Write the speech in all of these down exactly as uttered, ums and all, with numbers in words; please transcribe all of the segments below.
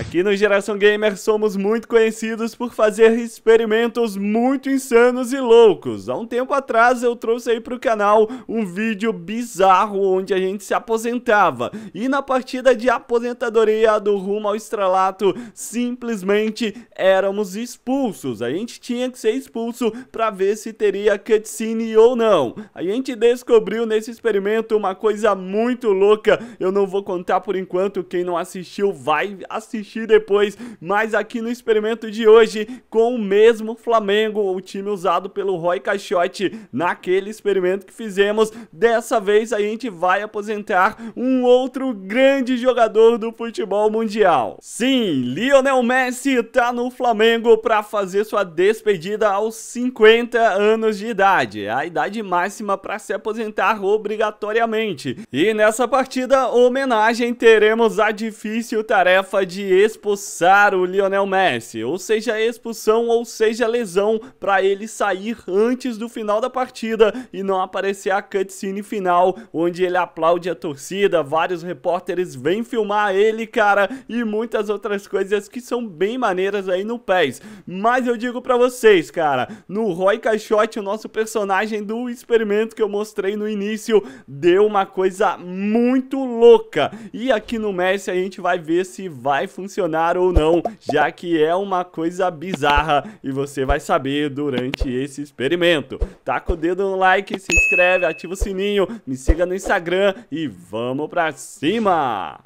Aqui no Geração Gamer somos muito conhecidos por fazer experimentos muito insanos e loucos. Há um tempo atrás eu trouxe aí para o canal um vídeo bizarro onde a gente se aposentava. E na partida de aposentadoria do rumo ao estrelato, simplesmente éramos expulsos. A gente tinha que ser expulso para ver se teria cutscene ou não. A gente descobriu nesse experimento uma coisa muito louca. Eu não vou contar por enquanto, quem não assistiu vai assistir depois, mas aqui no experimento de hoje, com o mesmo Flamengo, o time usado pelo Roy Caxote naquele experimento que fizemos, dessa vez a gente vai aposentar um outro grande jogador do futebol mundial. Sim, Lionel Messi tá no Flamengo para fazer sua despedida aos cinquenta anos de idade, a idade máxima para se aposentar obrigatoriamente. E nessa partida homenagem teremos a difícil tarefa de expulsar o Lionel Messi, ou seja, expulsão ou seja lesão, para ele sair antes do final da partida e não aparecer a cutscene final, onde ele aplaude a torcida, vários repórteres vêm filmar ele, cara, e muitas outras coisas que são bem maneiras aí no P E S. Mas eu digo pra vocês, cara, no Roy Caxote, o nosso personagem do experimento que eu mostrei no início, deu uma coisa muito louca, e aqui no Messi a gente vai ver se vai funcionar ou não, já que é uma coisa bizarra e você vai saber durante esse experimento. Taca o dedo no like, se inscreve, ativa o sininho, me siga no Instagram e vamos pra cima!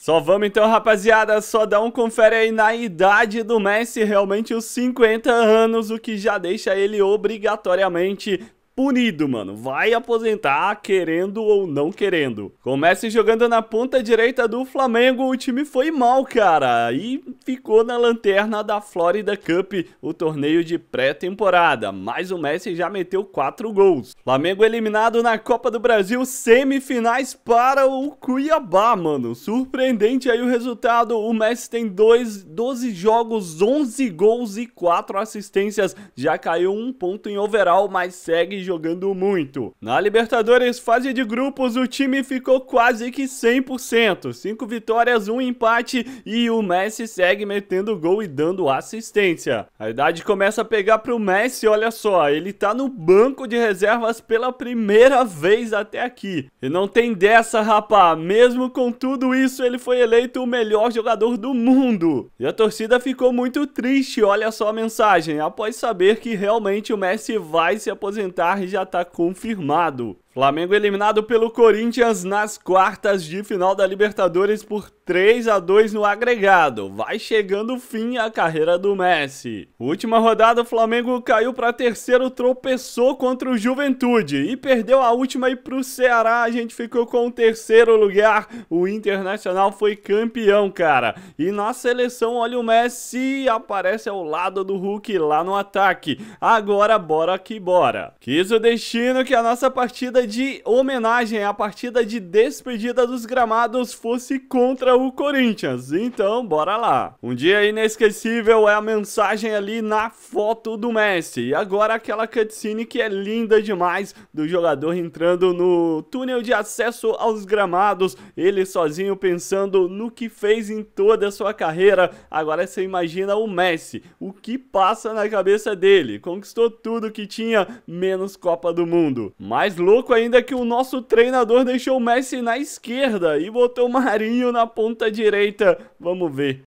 Só vamos então, rapaziada, só dá um confere aí na idade do Messi, realmente os cinquenta anos, o que já deixa ele obrigatoriamente punido, mano. Vai aposentar, querendo ou não querendo. Começa jogando na ponta direita do Flamengo. O time foi mal, cara, e ficou na lanterna da Florida Cup, o torneio de pré-temporada. Mas o Messi já meteu quatro gols. Flamengo eliminado na Copa do Brasil, semifinais para o Cuiabá, mano. Surpreendente aí o resultado. O Messi tem dois, doze jogos, onze gols e quatro assistências. Já caiu um ponto em overall, mas segue jogando muito. Na Libertadores, fase de grupos, o time ficou quase que cem por cento. cinco vitórias, um empate e o Messi segue metendo gol e dando assistência. A idade começa a pegar pro Messi, olha só, ele tá no banco de reservas pela primeira vez até aqui. E não tem dessa, rapá. Mesmo com tudo isso, ele foi eleito o melhor jogador do mundo. E a torcida ficou muito triste, olha só a mensagem, após saber que realmente o Messi vai se aposentar e já tá confirmado. Flamengo eliminado pelo Corinthians nas quartas de final da Libertadores por três a dois no agregado. Vai chegando o fim a carreira do Messi. Última rodada, o Flamengo caiu para terceiro, tropeçou contra o Juventude e perdeu a última e pro Ceará. A gente ficou com o terceiro lugar. O Internacional foi campeão, cara. E na seleção, olha o Messi, aparece ao lado do Hulk lá no ataque. Agora, bora que bora. Quis o destino que a nossa partida de homenagem, a partida de despedida dos gramados, fosse contra o Corinthians. Então, bora lá. Um dia inesquecível é a mensagem ali na foto do Messi. E agora aquela cutscene que é linda demais, do jogador entrando no túnel de acesso aos gramados, ele sozinho pensando no que fez em toda a sua carreira. Agora você imagina o Messi, o que passa na cabeça dele. Conquistou tudo que tinha, menos Copa do Mundo. Mais louco ainda que o nosso treinador deixou o Messi na esquerda e botou o Marinho na ponta direita. Vamos ver.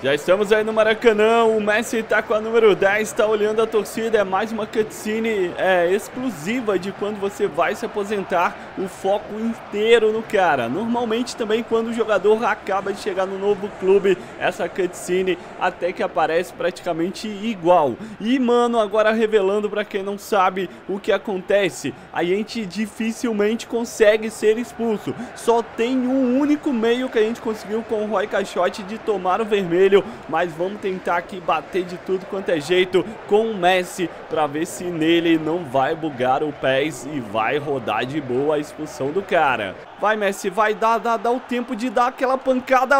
Já estamos aí no Maracanã, o Messi tá com a número dez, tá olhando a torcida, é mais uma cutscene é, exclusiva de quando você vai se aposentar, o foco inteiro no cara. Normalmente também quando o jogador acaba de chegar no novo clube, essa cutscene até que aparece praticamente igual. E mano, agora revelando pra quem não sabe o que acontece, a gente dificilmente consegue ser expulso. Só tem um único meio que a gente conseguiu com o Roy Caxote de tomar o vermelho. Mas vamos tentar aqui bater de tudo quanto é jeito com o Messi para ver se nele não vai bugar o P E S e vai rodar de boa a expulsão do cara. Vai, Messi, vai, dá, dá, dá o tempo de dar aquela pancada.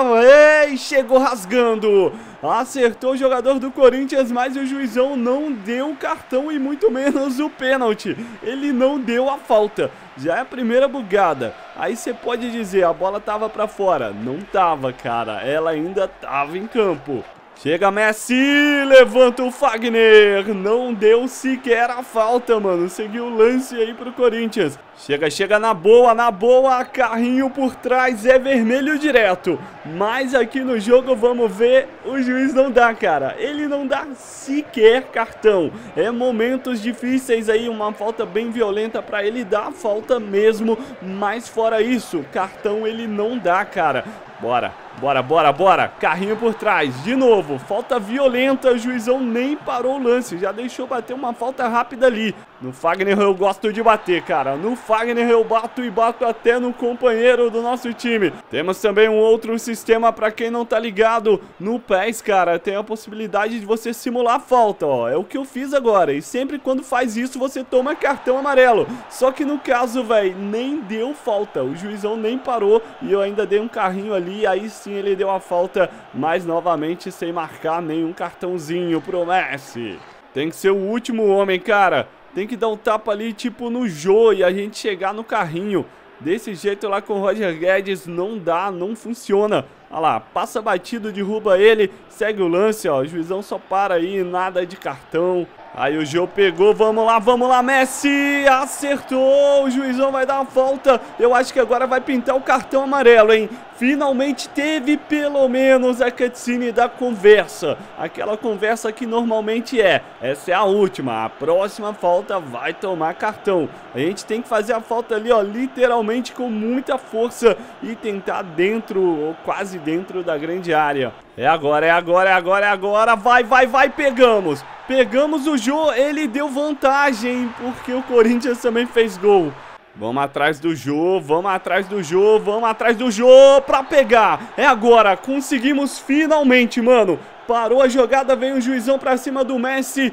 Ei, chegou rasgando. acertou o jogador do Corinthians, mas o juizão não deu o cartão e muito menos o pênalti. Ele não deu a falta. Já é a primeira bugada. Aí você pode dizer, a bola tava pra fora. Não tava, cara. Ela ainda tava em campo. Chega Messi, levanta o Fagner, não deu sequer a falta, mano, seguiu o lance aí pro Corinthians. Chega, chega na boa, na boa, carrinho por trás, é vermelho direto. Mas aqui no jogo, vamos ver, o juiz não dá, cara, ele não dá sequer cartão. É momentos difíceis aí, uma falta bem violenta pra ele dar a falta mesmo, mas fora isso, cartão ele não dá, cara. Bora, bora, bora, bora. Carrinho por trás, de novo. Falta violenta, o juizão nem parou o lance. Já deixou bater uma falta rápida ali. No Fagner eu gosto de bater, cara. No Fagner eu bato e bato até no companheiro do nosso time. Temos também um outro sistema pra quem não tá ligado. No P E S, cara, tem a possibilidade de você simular a falta, ó. É o que eu fiz agora. E sempre quando faz isso, você toma cartão amarelo. Só que no caso, velho, nem deu falta. O juizão nem parou e eu ainda dei um carrinho ali. E aí sim ele deu a falta, mas novamente sem marcar nenhum cartãozinho pro Messi. Tem que ser o último homem, cara. Tem que dar um tapa ali tipo no Jô e a gente chegar no carrinho. Desse jeito lá com o Roger Guedes não dá, não funciona. Olha lá, passa batido, derruba ele, segue o lance, ó. O juizão só para aí, nada de cartão. Aí o Jô pegou, vamos lá, vamos lá, Messi, acertou, o juizão vai dar uma falta, eu acho que agora vai pintar o cartão amarelo, hein? Finalmente teve pelo menos a cutscene da conversa, aquela conversa que normalmente é, essa é a última, a próxima falta vai tomar cartão. A gente tem que fazer a falta ali, ó, literalmente com muita força e tentar dentro, ou quase dentro da grande área. É agora, é agora, é agora, é agora, vai, vai, vai, pegamos. Pegamos o Jô, ele deu vantagem, porque o Corinthians também fez gol. Vamos atrás do Jô, vamos atrás do Jô, vamos atrás do Jô pra pegar. É agora, conseguimos finalmente, mano. Parou a jogada, vem o juizão pra cima do Messi.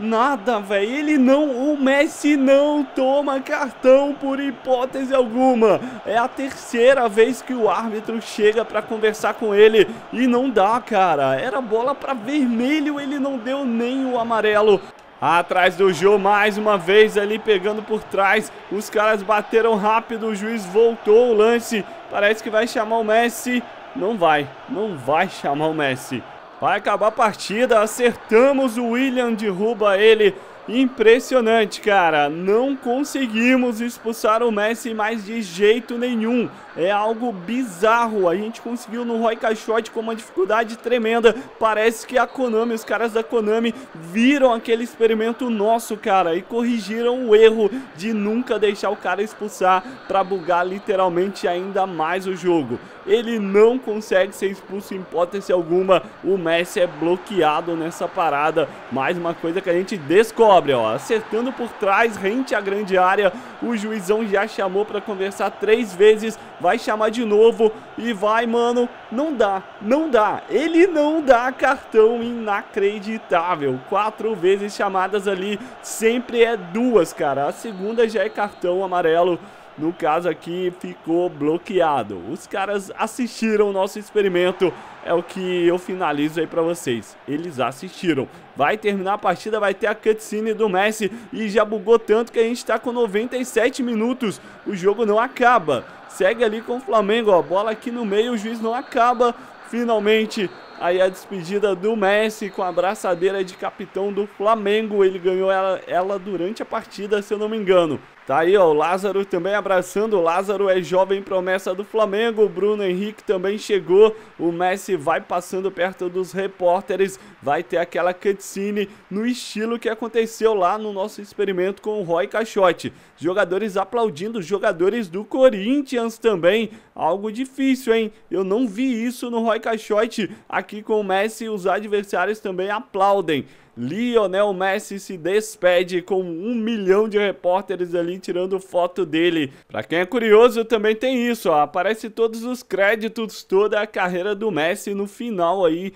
Nada, velho, ele não, o Messi não toma cartão por hipótese alguma. É a terceira vez que o árbitro chega pra conversar com ele e não dá, cara. Era bola pra vermelho, ele não deu nem o amarelo. Atrás do Jô, mais uma vez ali pegando por trás. Os caras bateram rápido, o juiz voltou o lance. Parece que vai chamar o Messi. Não vai, não vai chamar o Messi. Vai acabar a partida, acertamos o William, derruba ele. Impressionante, cara. Não conseguimos expulsar o Messi mais de jeito nenhum. É algo bizarro. A gente conseguiu no Roy Caxote com uma dificuldade tremenda. Parece que a Konami, os caras da Konami viram aquele experimento nosso, cara, e corrigiram o erro de nunca deixar o cara expulsar pra bugar literalmente ainda mais o jogo. Ele não consegue ser expulso em hipótese alguma. O Messi é bloqueado nessa parada. Mais uma coisa que a gente descobre. Ó, acertando por trás, rente à grande área, o juizão já chamou pra conversar três vezes, vai chamar de novo e vai, mano, não dá, não dá, ele não dá cartão, inacreditável, quatro vezes chamadas ali, sempre é duas, cara, a segunda já é cartão amarelo. No caso aqui, ficou bloqueado. Os caras assistiram o nosso experimento. É o que eu finalizo aí pra vocês. Eles assistiram. Vai terminar a partida, vai ter a cutscene do Messi. E já bugou tanto que a gente tá com noventa e sete minutos. O jogo não acaba. Segue ali com o Flamengo, ó. Bola aqui no meio, o juiz não acaba. Finalmente, aí a despedida do Messi com a braçadeira de capitão do Flamengo. Ele ganhou ela, ela durante a partida, se eu não me engano. Tá aí, ó, o Lázaro também abraçando. O Lázaro é jovem promessa do Flamengo. O Bruno Henrique também chegou. O Messi vai passando perto dos repórteres. Vai ter aquela cutscene no estilo que aconteceu lá no nosso experimento com o Roy Caxote. Jogadores aplaudindo, jogadores do Corinthians também. Algo difícil, hein? Eu não vi isso no Roy Caxote. Aqui com o Messi, os adversários também aplaudem. Lionel Messi se despede com um milhão de repórteres ali tirando foto dele. Pra quem é curioso, também tem isso, ó. Aparece todos os créditos, toda a carreira do Messi no final aí.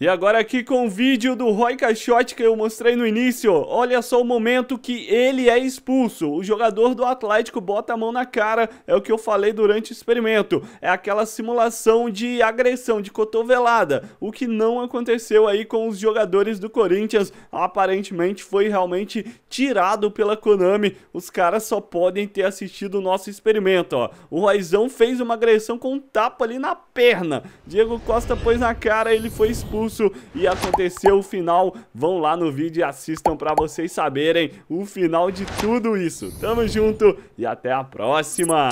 E agora aqui com o vídeo do Roy Caxote que eu mostrei no início. Olha só o momento que ele é expulso. O jogador do Atlético bota a mão na cara. É o que eu falei durante o experimento. É aquela simulação de agressão, de cotovelada. O que não aconteceu aí com os jogadores do Corinthians. Aparentemente foi realmente tirado pela Konami. Os caras só podem ter assistido o nosso experimento, ó. O Royzão fez uma agressão com um tapa ali na perna. Diego Costa pôs na cara, ele foi expulso e aconteceu o final. Vão lá no vídeo e assistam pra vocês saberem o final de tudo isso. Tamo junto e até a próxima!